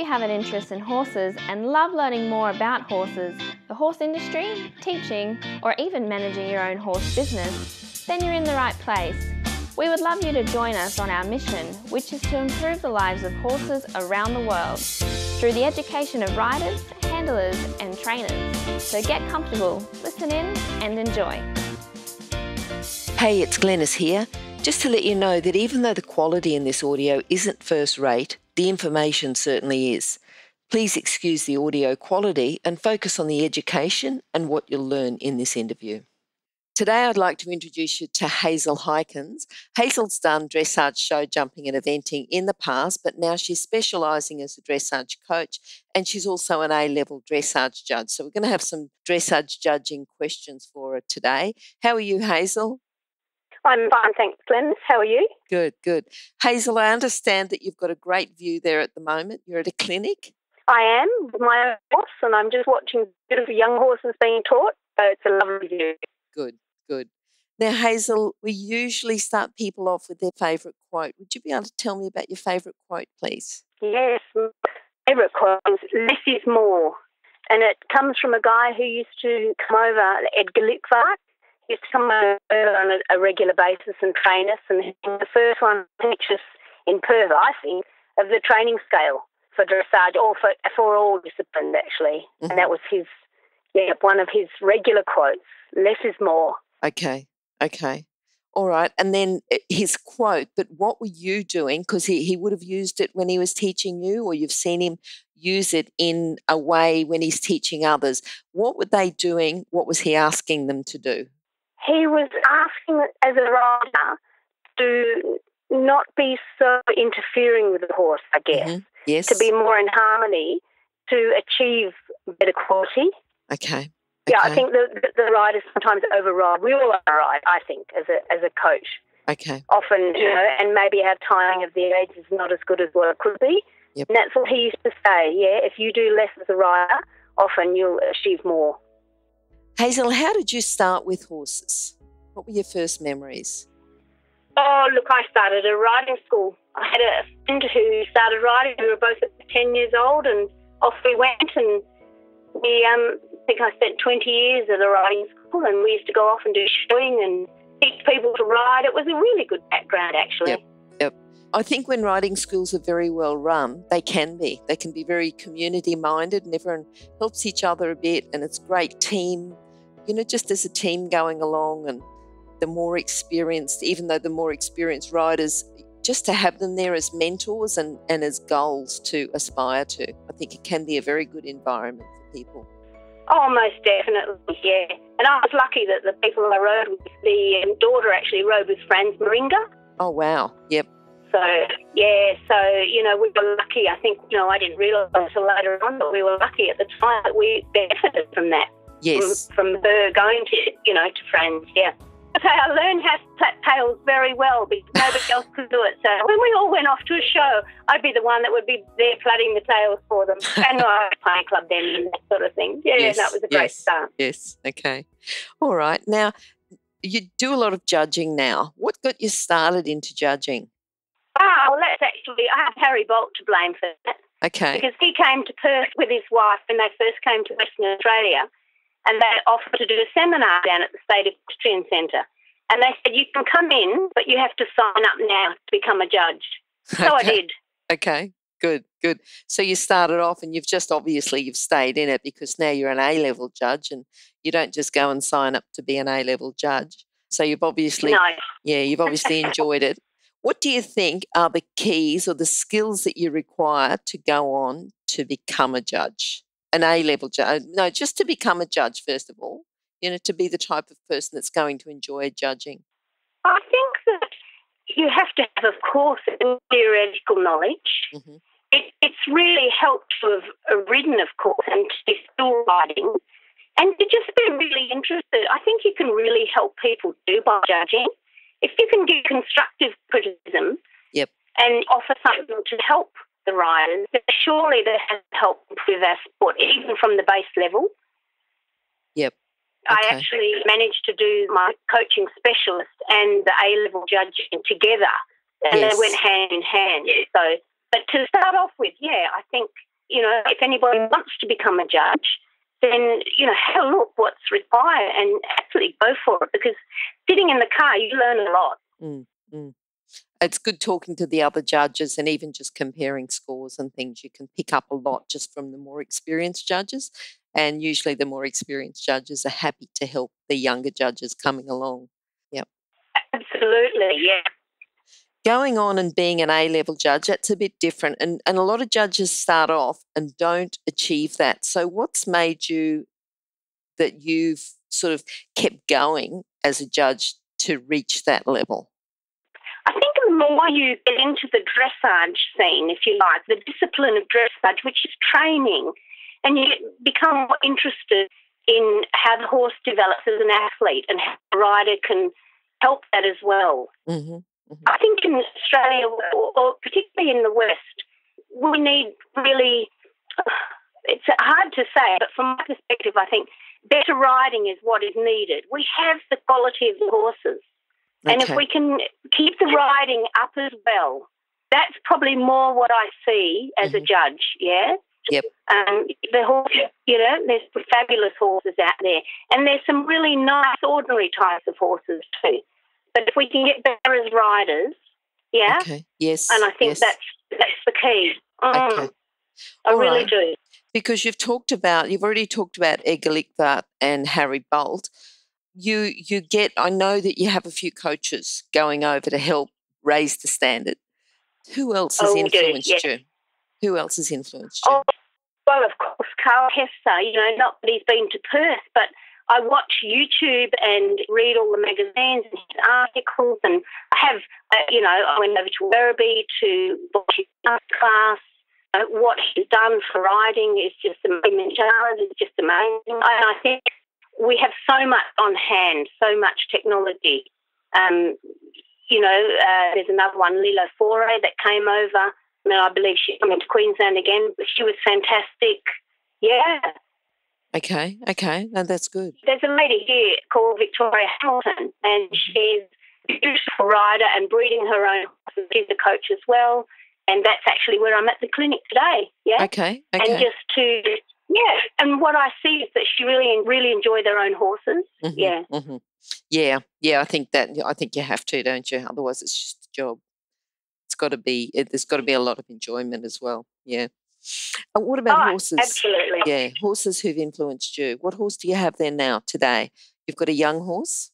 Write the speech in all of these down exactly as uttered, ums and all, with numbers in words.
you have an interest in horses and love learning more about horses, the horse industry, teaching, or even managing your own horse business, then you're in the right place. We would love you to join us on our mission, which is to improve the lives of horses around the world through the education of riders, handlers, and trainers. So get comfortable, listen in, and enjoy. Hey, it's Glenys here. Just to let you know that even though the quality in this audio isn't first rate, the information certainly is. Please excuse the audio quality and focus on the education and what you'll learn in this interview. Today I'd like to introduce you to Hazel Hikins. Hazel's done dressage, show jumping and eventing in the past, but now she's specialising as a dressage coach and she's also an A-level dressage judge. So we're going to have some dressage judging questions for her today. How are you, Hazel? I'm fine, thanks, Glenys. How are you? Good, good. Hazel, I understand that you've got a great view there at the moment. You're at a clinic? I am, with my horse, and I'm just watching beautiful young horses being taught, so it's a lovely view. Good. Good. Now, Hazel, we usually start people off with their favourite quote. Would you be able to tell me about your favourite quote, please? Yes, my favourite quote is less is more. And it comes from a guy who used to come over, Edgar Lickvark. He used to come over on a, a regular basis and train us. And he was the first one to teach us in Perth, I think, of the training scale for dressage, or for, for all disciplines, actually. Mm-hmm. And that was his, yeah, one of his regular quotes, less is more. Okay, okay. All right. And then his quote, but what were you doing? Because he, he would have used it when he was teaching you, or you've seen him use it in a way when he's teaching others. What were they doing? What was he asking them to do? He was asking as a rider to not be so interfering with the horse, I guess. Mm-hmm. Yes. To be more in harmony, to achieve better quality. Okay. Okay. Yeah, I think the, the riders sometimes override. We all override, I think, as a as a coach. Okay. Often, you know, and maybe our timing of the age is not as good as what it could be. Yep. And that's what he used to say, yeah, if you do less as a rider, often you'll achieve more. Hazel, how did you start with horses? What were your first memories? Oh, look, I started at riding school. I had a friend who started riding. We were both ten years old and off we went, and we... um. I think I spent twenty years at a riding school, and we used to go off and do showing and teach people to ride. It was a really good background, actually. Yep, yep. I think when riding schools are very well run, they can be. They can be very community-minded, and everyone helps each other a bit, and it's great team, you know, just as a team going along, and the more experienced, even though the more experienced riders, just to have them there as mentors and, and as goals to aspire to. I think it can be a very good environment for people. Oh, most definitely, yeah. And I was lucky that the people I rode with, the um, daughter actually rode with Franz Maringa. Oh, wow. Yep. So, yeah, so, you know, we were lucky. I think, you know, I didn't realise until later on, but we were lucky at the time that we benefited from that. Yes. From, from her going to, you know, to Franz, yeah. Okay, I learned how to plait tails very well because nobody else could do it. So when we all went off to a show, I'd be the one that would be there plaiting the tails for them. And I was playing club then and that sort of thing. Yeah, yes, that was a great yes, start. Yes, okay. All right. Now, you do a lot of judging now. What got you started into judging? Ah, well, that's actually, I have Harry Bolt to blame for that. Okay. Because he came to Perth with his wife when they first came to Western Australia. And they offered to do a seminar down at the State Equestrian Centre. And they said, you can come in, but you have to sign up now to become a judge. So okay. I did. Okay, good, good. So you started off and you've just obviously you've stayed in it because now you're an A-level judge and you don't just go and sign up to be an A-level judge. So you've obviously, no. yeah, you've obviously enjoyed it. What do you think are the keys or the skills that you require to go on to become a judge? An A-level judge, no, just to become a judge, first of all, you know, to be the type of person that's going to enjoy judging? I think that you have to have, of course, theoretical knowledge. Mm-hmm. it, it's really helped to have ridden, of course, and to be still riding, and to just be really interested. I think you can really help people do by judging. If you can do constructive criticism yep. and offer something to help the riders, surely that has helped improve our sport, even from the base level. Yep. Okay. I actually managed to do my coaching specialist and the A-level judging together, and yes. they went hand in hand. So, but to start off with, yeah, I think you know, if anybody wants to become a judge, then, you know, have a look what's required and actually go for it, because sitting in the car, you learn a lot. Mm, mm. It's good talking to the other judges and even just comparing scores and things. You can pick up a lot just from the more experienced judges, and usually the more experienced judges are happy to help the younger judges coming along. Yep. Absolutely, yeah. Going on and being an A-level judge, that's a bit different, and, and a lot of judges start off and don't achieve that. So what's made you that you've sort of kept going as a judge to reach that level? I think the more you get into the dressage scene, if you like, the discipline of dressage, which is training, and you become more interested in how the horse develops as an athlete and how the rider can help that as well. Mm-hmm. I think in Australia, or particularly in the West, we need really, it's hard to say, but from my perspective, I think better riding is what is needed. We have the quality of the horses. Okay. And if we can keep the riding up as well, that's probably more what I see as mm-hmm. a judge, yeah? Yep. Um, the horses, you know, there's fabulous horses out there. And there's some really nice, ordinary types of horses too. But if we can get better as riders, yeah? Okay. Yes. And I think yes. that's that's the key. Mm. Okay. I All really right. do. Because you've talked about, you've already talked about Edgar Lickvark and Harry Bolt. You you get, I know that you have a few coaches going over to help raise the standard. Who else has oh, influenced do, yes. you? Who else has influenced you? Oh, well, of course, Carl Hester. You know, not that he's been to Perth, but I watch YouTube and read all the magazines and his articles, and I have, uh, you know, I went over to Werribee to watch his class. Uh, what he's done for riding is just amazing. It's just amazing. And I think we have so much on hand, so much technology. Um, you know, uh, there's another one, Lilo Foray, that came over. I mean, I believe she's coming to Queensland again, but she was fantastic. Yeah. Okay, okay. No, that's good. There's a lady here called Victoria Hamilton, and she's a beautiful rider and breeding her own horses. She's a coach as well, and that's actually where I'm at the clinic today, yeah? Okay, okay. And just to, yeah, and what I see is that she really really enjoy their own horses, mm-hmm, yeah. Mm-hmm. Yeah, yeah, I think that, I think you have to, don't you? Otherwise it's just a job. It's got to be, it, there's got to be a lot of enjoyment as well, yeah. And what about oh, horses? Absolutely. Yeah, horses who've influenced you. What horse do you have there now today? You've got a young horse?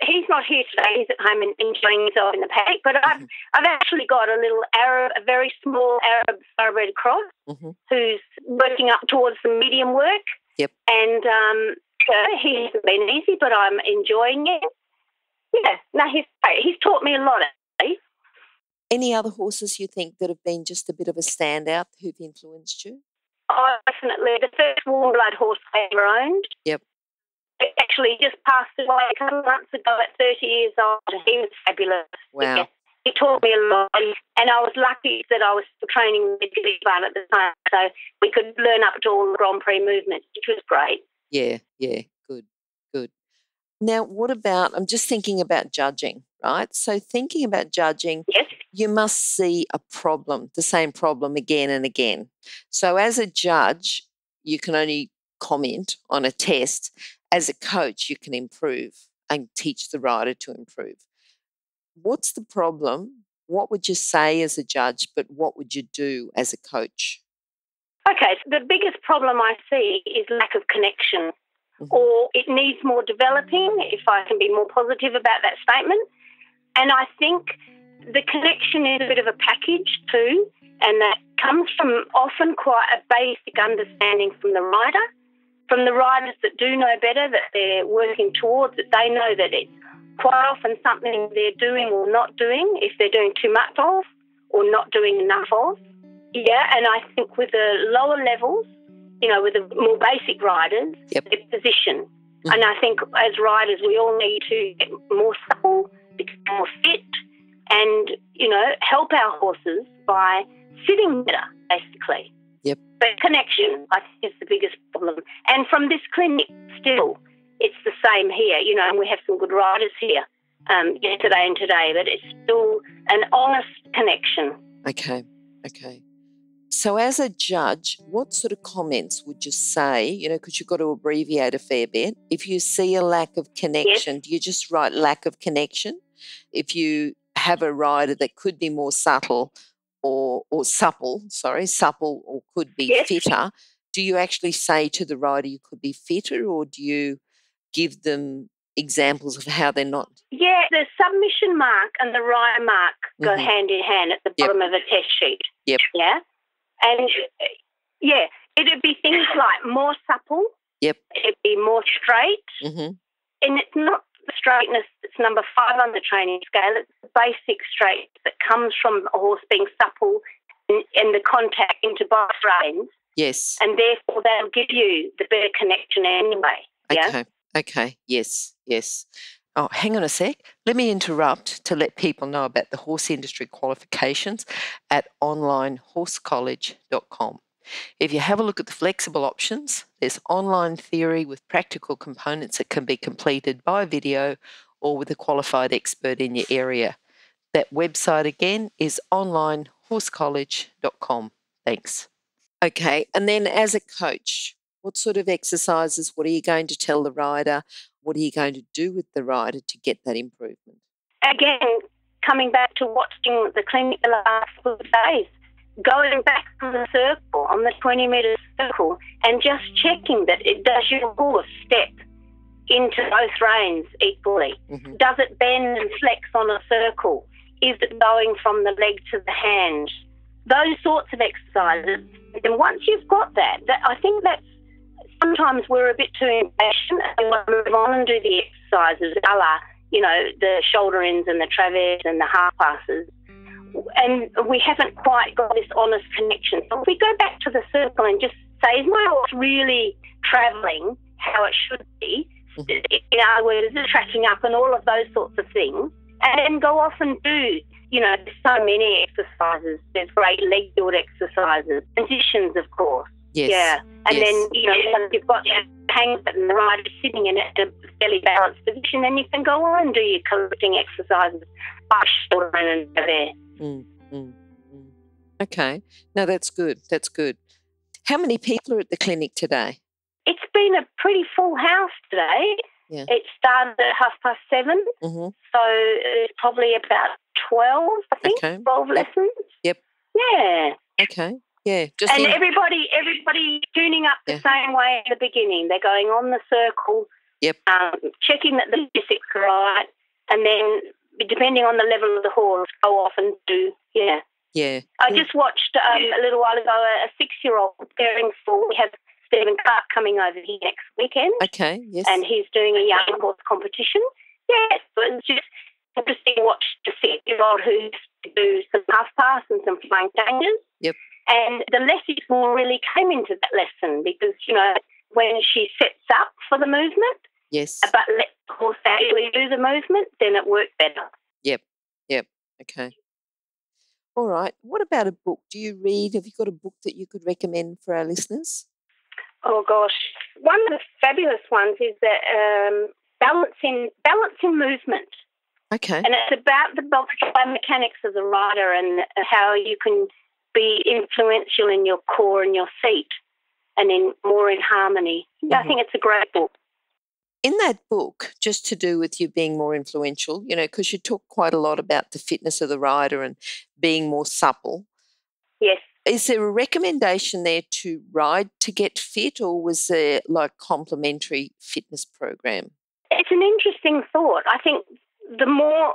He's not here today. He's at home and enjoying himself in the paddock. But I've mm-hmm. I've actually got a little Arab, a very small Arab thoroughbred cross mm-hmm. who's working up towards the medium work. Yep. And um, uh, he hasn't been easy, but I'm enjoying it. Yeah. No, he's he's taught me a lot, actually. Any other horses you think that have been just a bit of a standout who've influenced you? Oh, definitely. The first warm blood horse I ever owned. Yep. It actually just passed away a couple of months ago at thirty years old. He was fabulous. Wow. Yeah. He taught me a lot. And I was lucky that I was training with Edgar Lickvark at the time, so we could learn up to all the Grand Prix movements, which was great. Yeah, yeah. Good, good. Now, what about, I'm just thinking about judging, right? So thinking about judging. Yes. You must see a problem, the same problem again and again. So as a judge, you can only comment on a test. As a coach, you can improve and teach the rider to improve. What's the problem? What would you say as a judge, but what would you do as a coach? Okay, so the biggest problem I see is lack of connection, mm-hmm. or it needs more developing, if I can be more positive about that statement. And I think the connection is a bit of a package too, and that comes from often quite a basic understanding from the rider, from the riders that do know better, that they're working towards it. They know that it's quite often something they're doing or not doing, if they're doing too much of or not doing enough of. Yeah, and I think with the lower levels, you know, with the more basic riders, yep. their position. Mm-hmm. And I think as riders, we all need to get more supple, become more fit, and, you know, help our horses by sitting better, basically. Yep. But connection, I think, is the biggest problem. And from this clinic still, it's the same here, you know, and we have some good riders here um, yesterday and today, but it's still an honest connection. Okay, okay. So as a judge, what sort of comments would you say, you know, because you've got to abbreviate a fair bit. If you see a lack of connection, yes. do you just write lack of connection? If you have a rider that could be more subtle or, or supple, sorry, supple or could be yes. fitter, do you actually say to the rider you could be fitter, or do you give them examples of how they're not? Yeah, the submission mark and the rider mark go mm-hmm. hand in hand at the bottom yep. of a test sheet. Yep. Yeah. And, yeah, it would be things like more supple. Yep. It would be more straight. Mm-hmm. And it's not the straightness that's number five on the training scale. It's the basic straight that comes from a horse being supple and, and the contact into both reins. Yes. And, therefore, that'll give you the better connection anyway. Yeah? Okay. Okay. Yes, yes. Oh, hang on a sec. Let me interrupt to let people know about the horse industry qualifications at online horse college dot com. If you have a look at the flexible options, there's online theory with practical components that can be completed by video or with a qualified expert in your area. That website again is online horse college dot com. Thanks. Okay, and then as a coach, what sort of exercises, what are you going to tell the rider? What are you going to do with the rider to get that improvement? Again, coming back to watching the clinic the last couple of days, going back on the circle, on the twenty-metre circle, and just checking that it does your horse step into both reins equally. Mm-hmm. Does it bend and flex on a circle? Is it going from the leg to the hand? Those sorts of exercises. And once you've got that, that I think that's sometimes we're a bit too impatient and we want to move on and do the exercises, a la, you know, the shoulder ins and the traverse and the half passes. And we haven't quite got this honest connection. So if we go back to the circle and just say, is my horse really travelling how it should be? In other words, is it tracking up and all of those sorts of things? And then go off and do, you know, there's so many exercises. There's great leg build exercises, positions, of course. Yes. Yeah. And yes. then, you know, once you've got your hang and the rider sitting in a fairly balanced position, then you can go on and do your collecting exercises by shoulder and there. Mm, mm, mm. Okay. No, that's good. That's good. How many people are at the clinic today? It's been a pretty full house today. Yeah. It started at half past seven. Mm-hmm. So it's probably about twelve, I think, okay. twelve lessons. Yep. Yeah. Okay. Yeah, just and in. everybody, everybody tuning up the yeah. same way at the beginning. They're going on the circle, yep. um, checking that the basics are right, and then depending on the level of the horse, go off and do. Yeah, yeah. I mm. just watched um, a little while ago a, a six-year-old preparing for. We have Stephen Clark coming over here next weekend. Okay, yes, and he's doing a young horse competition. Yeah, so it's just interesting to watch the six-year-old who do some half pass and some flying changes. Yep. And the lessons really came into that lesson because, you know, when she sets up for the movement, yes, but let the horse actually do the movement, then it worked better. Yep, yep, okay. All right. What about a book? Do you read? Have you got a book that you could recommend for our listeners? Oh, gosh. One of the fabulous ones is the um, Balancing, Balancing Movement. Okay. And it's about the biomechanics of the rider and how you can be influential in your core and your seat and in more in harmony. Mm-hmm. I think it's a great book. In that book, just to do with you being more influential, you know, because you talk quite a lot about the fitness of the rider and being more supple. Yes. Is there a recommendation there to ride to get fit, or was there like complementary fitness program? It's an interesting thought. I think the more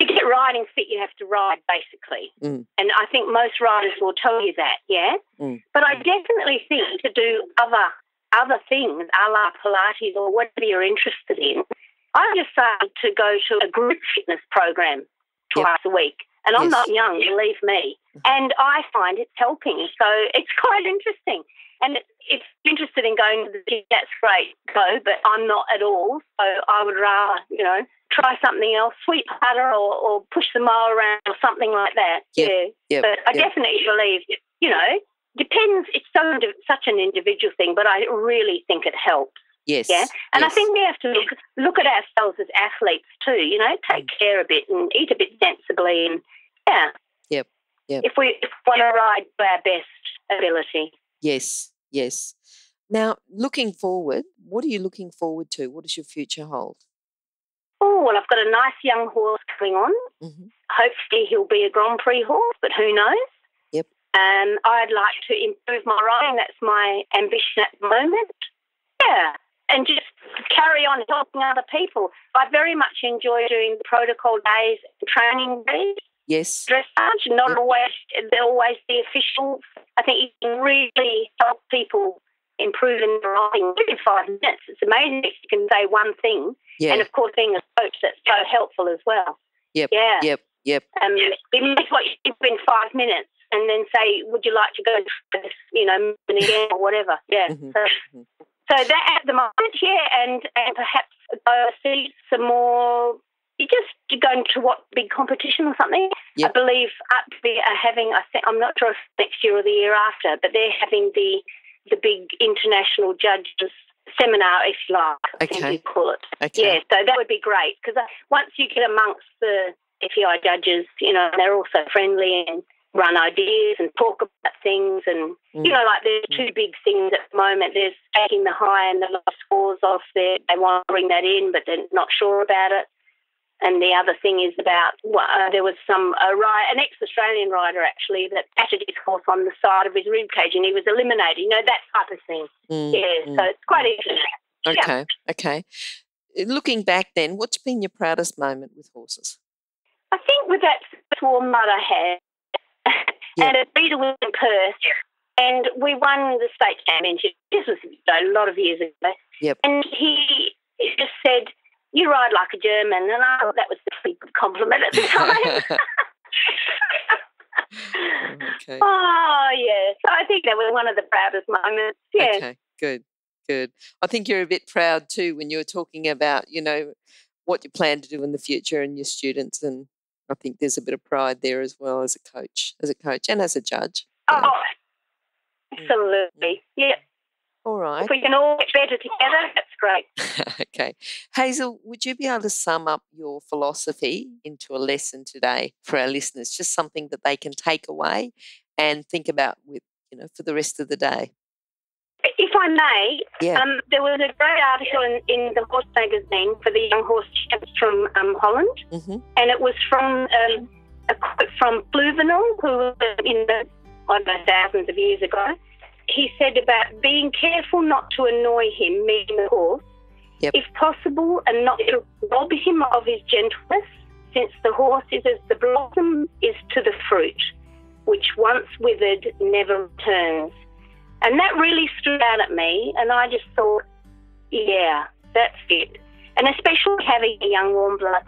to get riding fit, you have to ride, basically. Mm. And I think most riders will tell you that, yeah? Mm. But I definitely think to do other other things, a la Pilates or whatever you're interested in. I decided to go to a group fitness program twice yep. a week. And yes. I'm not young, believe me. And I find it's helping. So it's quite interesting. And if you're interested in going to the gym, that's great, go, but I'm not at all. So I would rather, you know, try something else, sweep harder or, or push the mower around or something like that. Yep, yeah. Yep, but I yep. definitely believe, you know, depends. It's so such an individual thing, but I really think it helps. Yes. Yeah. And yes. I think we have to look, look at ourselves as athletes too, you know, take mm. care a bit and eat a bit sensibly and, yeah. Yep. Yep. If we if we want to ride to our best ability. Yes, yes. Now, looking forward, what are you looking forward to? What does your future hold? Oh, well, I've got a nice young horse coming on. Mm-hmm. Hopefully he'll be a Grand Prix horse, but who knows? Yep. Um, I'd like to improve my riding. That's my ambition at the moment. Yeah, and just carry on helping other people. I very much enjoy doing protocol days, training days. Yes. Dressage, not yep. always, they're always the official. I think you can really help people improve in their riding within five minutes. It's amazing if you can say one thing. Yeah. And, of course, being a coach, that's so helpful as well. Yep, yeah. Yep, yep. Um, yep. Make what you do in five minutes and then say, would you like to go to this, you know, again or whatever. Yeah. Mm-hmm. So, so that at the moment, yeah, and, and perhaps go see some more. You just going to what big competition or something? Yep. I believe up there are having. I think I'm not sure if next year or the year after, but they're having the the big international judges seminar, if you like. Okay. I think you call it. Okay. Yeah, so that would be great because once you get amongst the F E I judges, you know, they're also friendly and run ideas and talk about things, and mm. you know, like there's two big things at the moment. There's taking the high and the low scores off there. They want to bring that in, but they're not sure about it. And the other thing is about, well, uh, there was some uh, ride, an ex-Australian rider, actually, that patted his horse on the side of his ribcage and he was eliminated, you know, that type of thing. Mm, yeah, mm, so it's quite mm. interesting. Okay, yeah. okay. Looking back then, what's been your proudest moment with horses? I think with that warm mud I had yeah. and at Peter Wilson in Perth, and we won the state championship. This was a lot of years ago. Yep. And he just said, "You ride like a German," and I thought that was a pretty good compliment at the time. Okay. Oh, yeah. So I think that was one of the proudest moments, yeah. Okay, good, good. I think you're a bit proud too when you were talking about, you know, what you plan to do in the future and your students, and I think there's a bit of pride there as well as a coach, as a coach and as a judge. Oh, know. Absolutely, yeah. yeah. All right. If we can all get better together, that's great. Okay. Hazel, would you be able to sum up your philosophy into a lesson today for our listeners, just something that they can take away and think about with, you know, for the rest of the day? If I may, yeah. um, there was a great article in, in the Horse magazine for the young horse champs from um, Holland, mm-hmm. and it was from um, a quote from Pluvinel, who was in the, I don't know, thousands of years ago. He said about being careful not to annoy him, meaning the horse, yep. if possible, and not to rob him of his gentleness, since the horse is as the blossom is to the fruit, which once withered never returns. And that really stood out at me, and I just thought, yeah, that's it. And especially having a young warm blood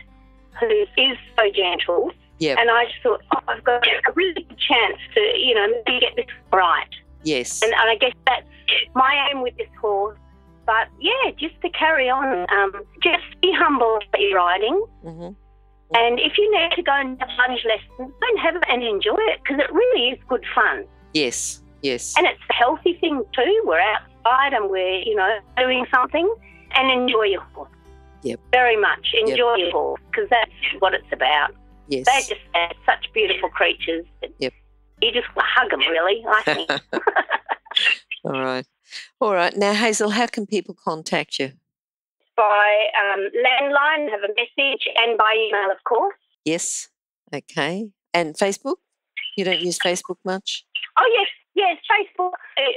who is so gentle, yep. and I just thought, oh, I've got a really good chance to, you know, maybe get this right. Yes. And, and I guess that's my aim with this horse. But, yeah, just to carry on, um, just be humble about your riding. Mm-hmm. Mm-hmm. And if you need to go and have lunch lessons, don't have it and enjoy it because it really is good fun. Yes, yes. And it's a healthy thing too. We're outside and we're, you know, doing something, and enjoy your horse. Yep. Very much. Enjoy yep. your horse because that's what it's about. Yes. They're just they're such beautiful creatures. Yep. You just hug them, really, I think. All right. All right. Now, Hazel, how can people contact you? By um, landline, have a message, and by email, of course. Yes. Okay. And Facebook? You don't use Facebook much? Oh, yes. Yes, Facebook.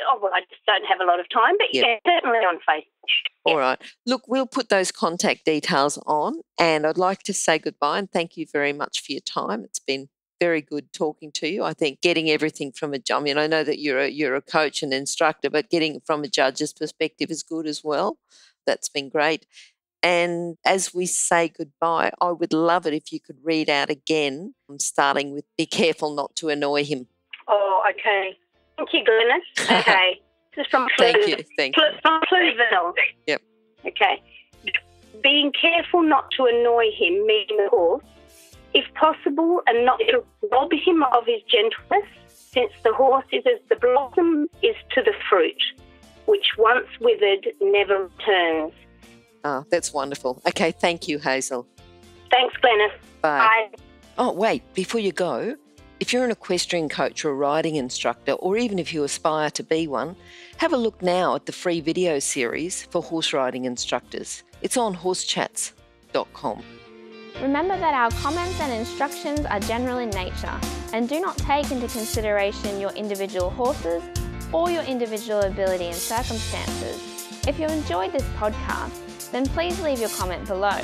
Oh, well, I just don't have a lot of time, but yep. yeah, certainly on Facebook. All yep. right. Look, we'll put those contact details on, and I'd like to say goodbye and thank you very much for your time. It's been very good talking to you. I think getting everything from a judge, I mean, I know that you're a, you're a coach and instructor, but getting it from a judge's perspective is good as well. That's been great. And as we say goodbye, I would love it if you could read out again, starting with be careful not to annoy him. Oh, okay. Thank you, Glenys. Okay. This is from Thank Plu- you. Thank Plu- you. From Pluvinel. Yep. Okay. Being careful not to annoy him, meaning the horse, if possible, and not to rob him of his gentleness, since the horse is as the blossom is to the fruit, which once withered never returns. Ah, oh, that's wonderful. Okay, thank you, Hazel. Thanks, Glenys. Bye. Bye. Oh, wait, before you go, If you're an equestrian coach or a riding instructor, or even if you aspire to be one, have a look now at the free video series for horse riding instructors. It's on horse chats dot com. Remember that our comments and instructions are general in nature and do not take into consideration your individual horses or your individual ability and circumstances. If you enjoyed this podcast, then please leave your comment below.